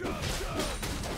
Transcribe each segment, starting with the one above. Jump, jump!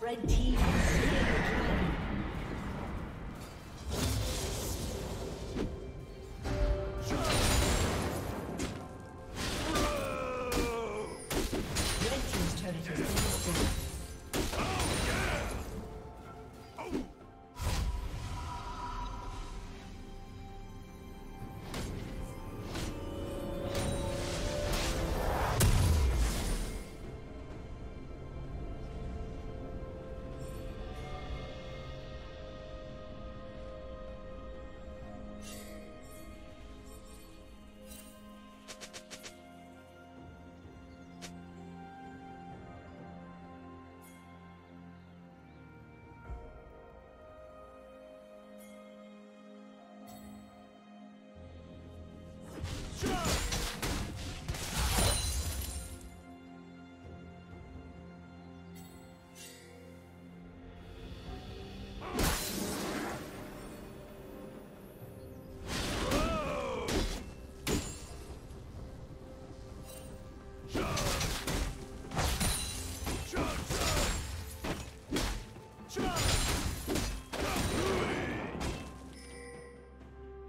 Red team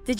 Did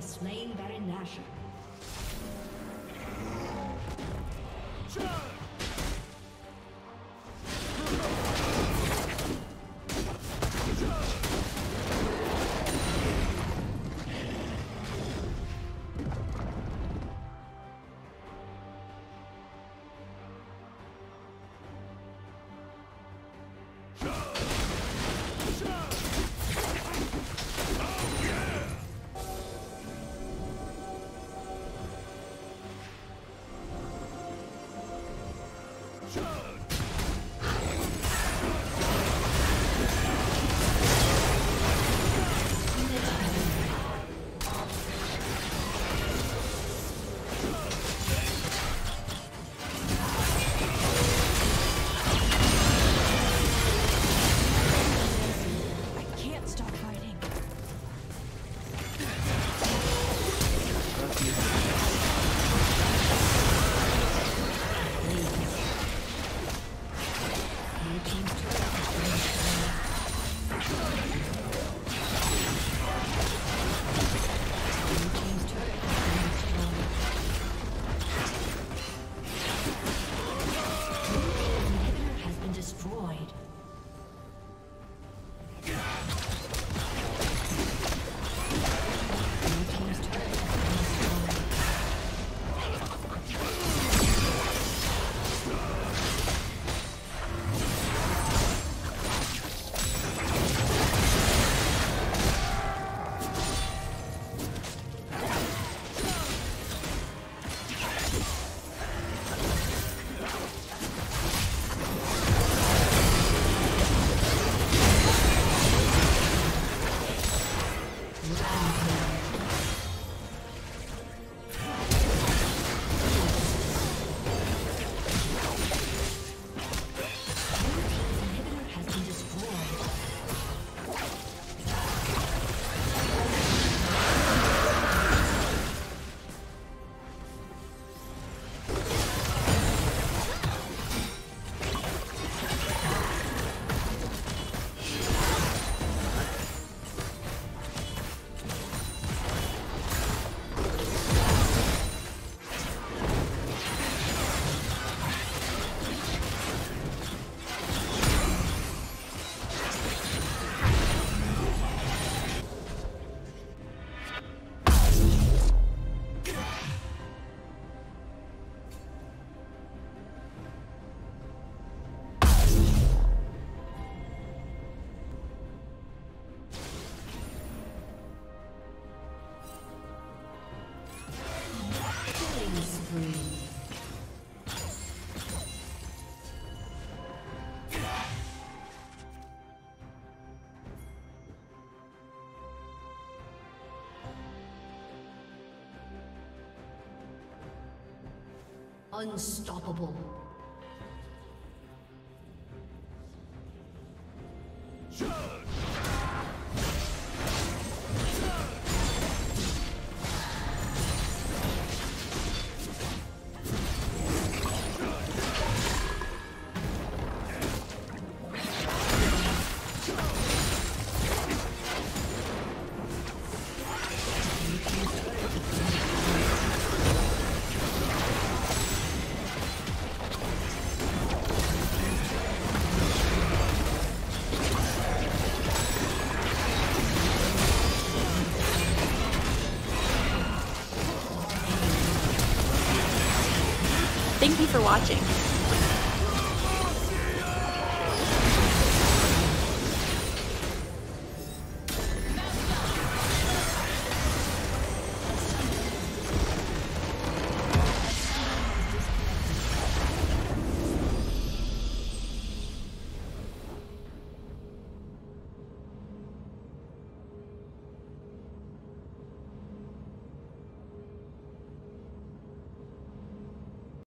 has slain Baron Nashor. Charge! Unstoppable. Thank you for watching.